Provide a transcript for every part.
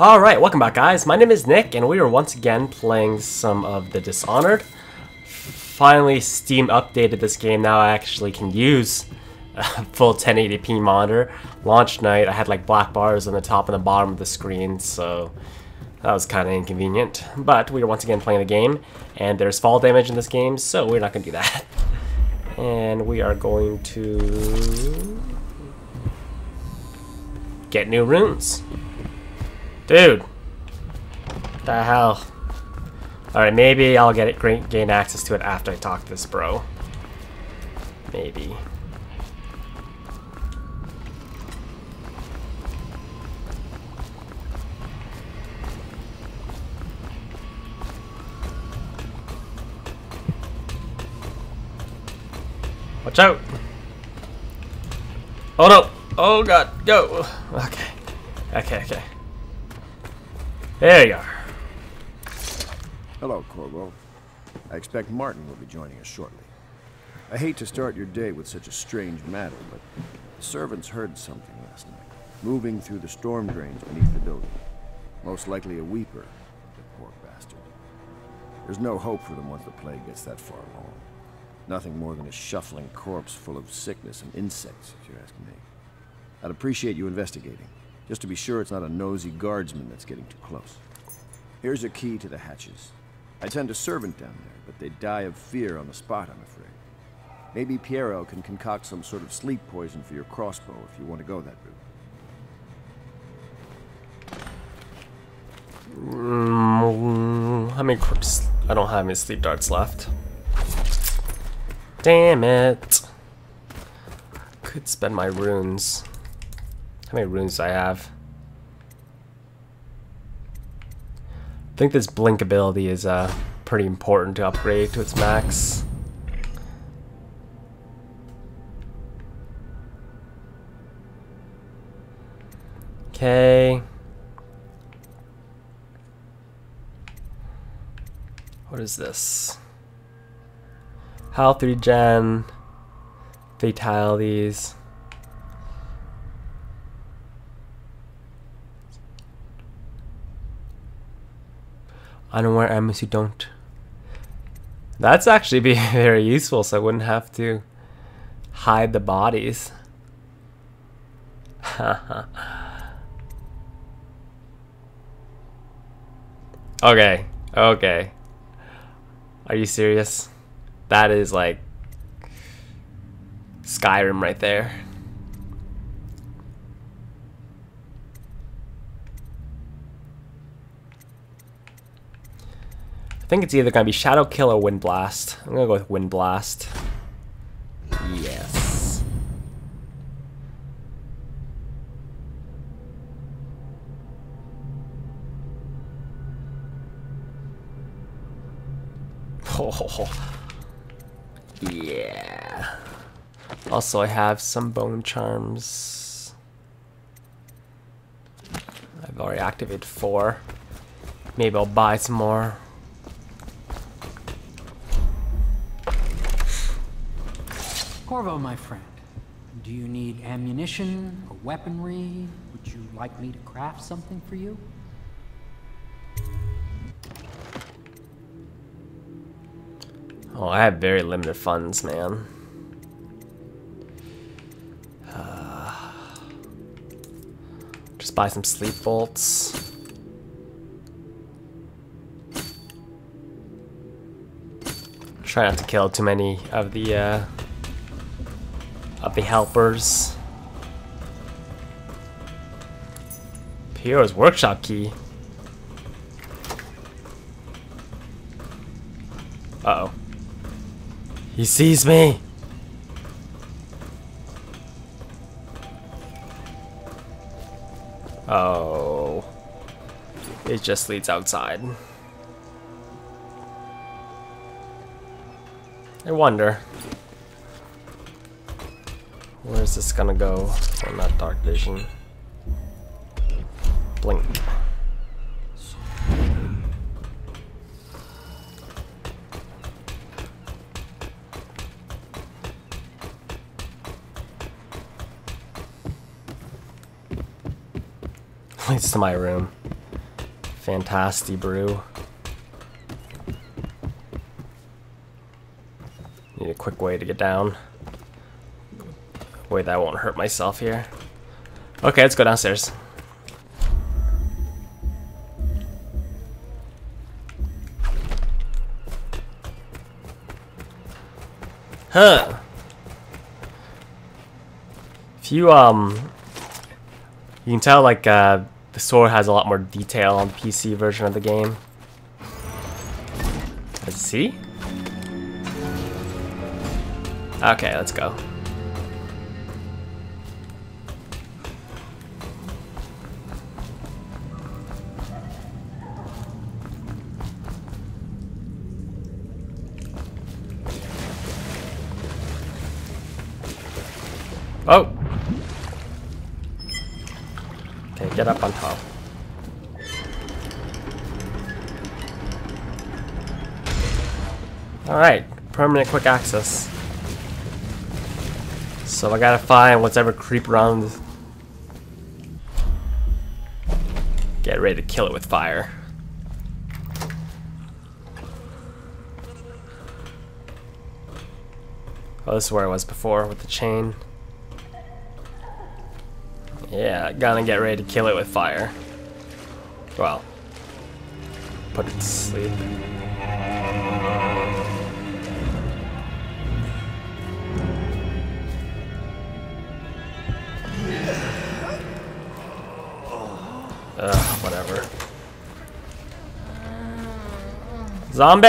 Alright, welcome back guys, my name is Nick, and we are once again playing some of the Dishonored. Finally, Steam updated this game, now I actually can use a full 1080p monitor. Launch night, I had like black bars on the top and the bottom of the screen, so that was kind of inconvenient. But we are once again playing the game, and there's fall damage in this game, so we're not going to do that. And we are going to get new runes. Dude, what the hell? Alright, maybe I'll get it, gain access to it after I talk to this bro. Maybe. Watch out! Oh no! Oh god, go! Okay, okay, okay. There you are. Hello, Corvo. I expect Martin will be joining us shortly. I hate to start your day with such a strange matter, but the servants heard something last night, moving through the storm drains beneath the building. Most likely a weeper, the poor bastard. There's no hope for them once the plague gets that far along. Nothing more than a shuffling corpse full of sickness and insects, if you ask me. I'd appreciate you investigating. Just to be sure it's not a nosy guardsman that's getting too close. Here's a key to the hatches. I send a servant down there, but they die of fear on the spot, I'm afraid. Maybe Piero can concoct some sort of sleep poison for your crossbow if you want to go that route. How many corpse? I don't have any sleep darts left. Damn it. Could spend my runes. How many runes do I have? I think this blink ability is pretty important to upgrade to its max. Okay. What is this? Health regen, fatalities. I don't wear armor, so you don't. That's actually be very useful, so I wouldn't have to hide the bodies. Okay, okay. Are you serious? That is like Skyrim right there. I think it's either gonna be Shadow Kill or Wind Blast. I'm gonna go with Wind Blast. Yes. Oh, yeah. Also, I have some Bone Charms. I've already activated 4. Maybe I'll buy some more. Corvo, my friend, do you need ammunition or weaponry? Would you like me to craft something for you? Oh, I have very limited funds, man. Just buy some sleep bolts. Try not to kill too many of the helpers. Piero's workshop key. Uh oh. He sees me! Oh. It just leads outside. I wonder. Where's this gonna go? Oh, not dark vision. Blink. Leads to my room. Fantastic brew. Need a quick way to get down. Wait, that won't hurt myself here. Okay, let's go downstairs. Huh. If you, you can tell, like, the sword has a lot more detail on the PC version of the game. Let's see. Okay, let's go. Oh! Okay, get up on top. Alright, permanent quick access. So I gotta find whatever creep around. Get ready to kill it with fire. Oh, this is where I was before with the chain. Yeah, gonna get ready to kill it with fire. Well, put it to sleep. Ugh, whatever. Zombie!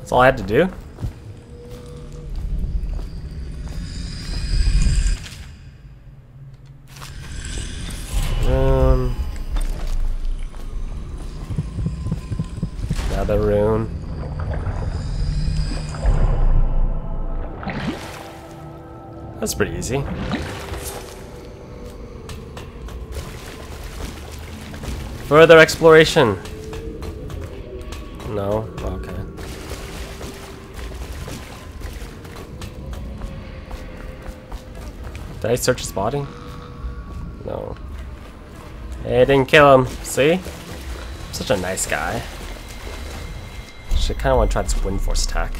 That's all I had to do. Rune. Another rune. That's pretty easy. Further exploration. No? Okay. Did I search his body? No. Hey, I didn't kill him. See? I'm such a nice guy. Actually, I kinda wanna try this wind force attack.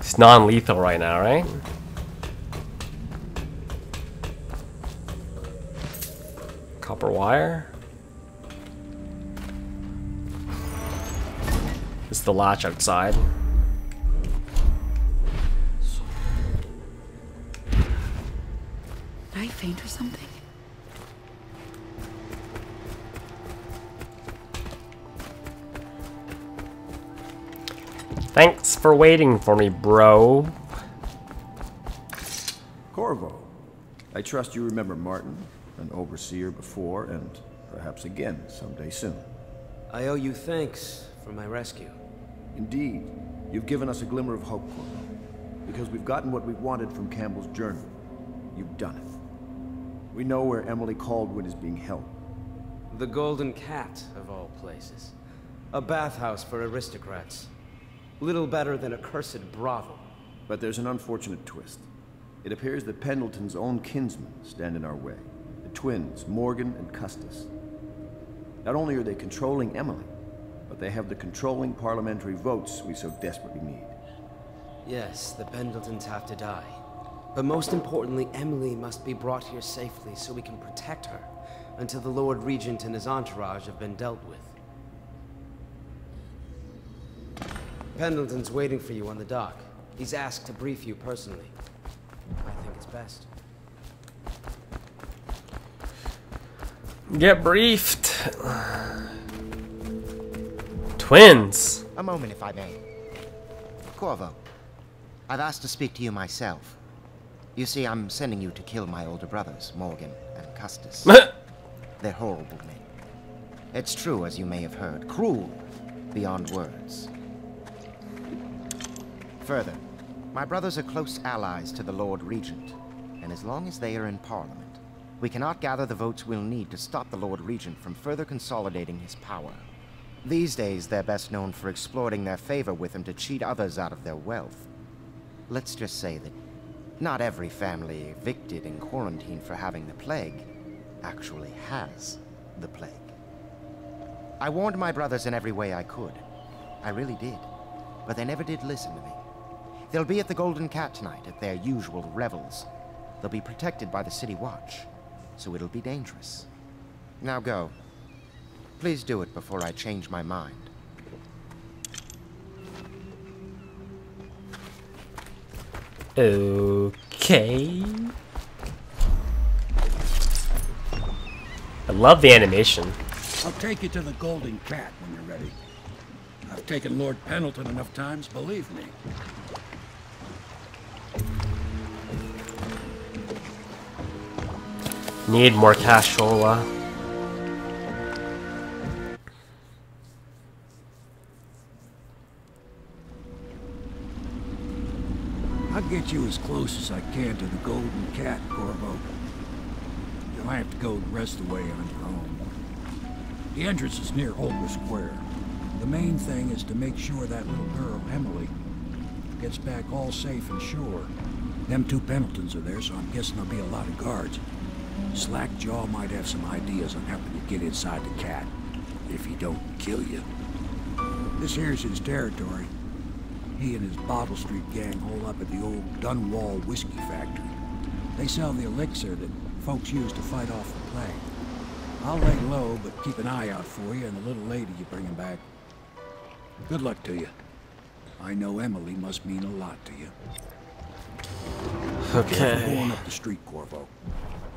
It's non-lethal right now, right? Copper wire. It's the latch outside. Did I faint or something? Thanks for waiting for me, bro. Corvo, I trust you remember Martin, an overseer before, and perhaps again someday soon. I owe you thanks for my rescue. Indeed, you've given us a glimmer of hope, Corvo, because we've gotten what we wanted from Campbell's journal. You've done it. We know where Emily Caldwin is being held. The Golden Cat, of all places. A bathhouse for aristocrats. Little better than a cursed brothel. But there's an unfortunate twist. It appears that Pendleton's own kinsmen stand in our way. The twins, Morgan and Custis. Not only are they controlling Emily, but they have the controlling parliamentary votes we so desperately need. Yes, the Pendletons have to die. But most importantly, Emily must be brought here safely so we can protect her until the Lord Regent and his entourage have been dealt with. Pendleton's waiting for you on the dock. He's asked to brief you personally. I think it's best. Get briefed. Twins. A moment, if I may. Corvo, I've asked to speak to you myself. You see, I'm sending you to kill my older brothers, Morgan and Custis. They're horrible men. It's true, as you may have heard. Cruel beyond words. Further, my brothers are close allies to the Lord Regent, and as long as they are in Parliament, we cannot gather the votes we'll need to stop the Lord Regent from further consolidating his power. These days, they're best known for exploiting their favor with them to cheat others out of their wealth. Let's just say that not every family evicted and quarantined for having the plague actually has the plague. I warned my brothers in every way I could. I really did. But they never did listen to me. They'll be at the Golden Cat tonight at their usual revels. They'll be protected by the City Watch, so it'll be dangerous. Now go. Please do it before I change my mind. Okay. I love the animation. I'll take you to the Golden Cat when you're ready. I've taken Lord Pendleton enough times, believe me. Need more cashola. I'll get you as close as I can to the Golden Cat, Corvo. You'll have to go the rest of the way on your own. The entrance is near Olga Square. The main thing is to make sure that little girl, Emily, gets back all safe and sure. Them two Pendletons are there, so I'm guessing there'll be a lot of guards. Slackjaw might have some ideas on helping you get inside the cat, if he don't kill you. This here's his territory. He and his Bottle Street gang hole up at the old Dunwall Whiskey Factory. They sell the elixir that folks use to fight off the plague. I'll lay low, but keep an eye out for you and the little lady you bring him back. Good luck to you. I know Emily must mean a lot to you. Okay. Going up the street, Corvo.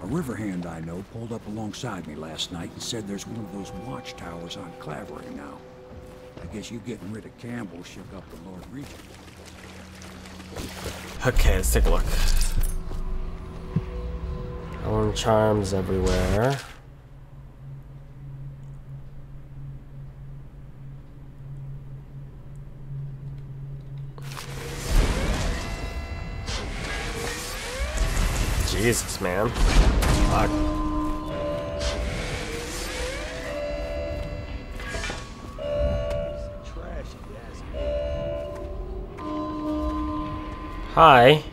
A riverhand I know pulled up alongside me last night and said there's one of those watchtowers on Clavering now. I guess you getting rid of Campbell shook up the Lord Regent. Okay, let's take a look. Own charms everywhere. Jesus, man. Fuck. Hi.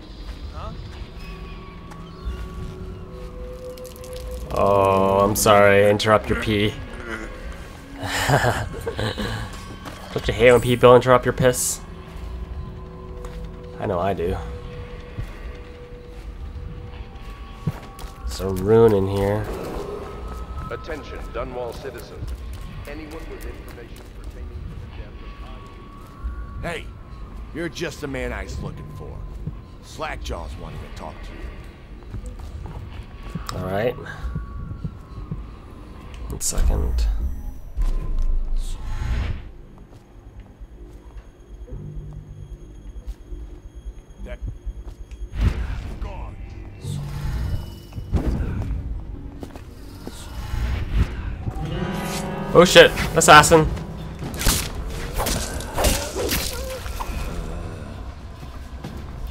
Oh, I'm sorry. Interrupt your pee. Don't you hate when people interrupt your piss? I know I do. There's a rune in here. Attention, Dunwall citizens. Anyone with information pertaining to the death of... Hey, you're just the man I was looking for. Slackjaw's wanting to talk to you. All right. One second. That. Oh shit, assassin.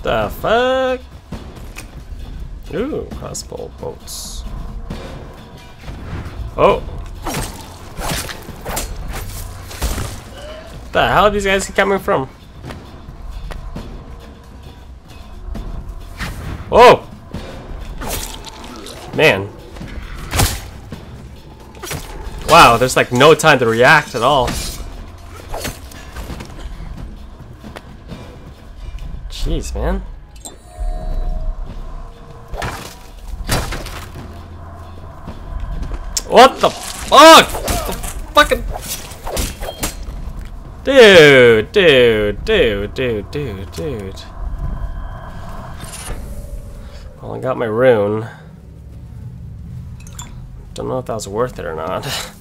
The fuck? Ooh, crossbow bolts. Oh. The hell are these guys coming from? Whoa! Man. Wow, there's like no time to react at all. Jeez, man. What the fuck? The fucking... Dude. Well, I got my rune. Don't know if that was worth it or not.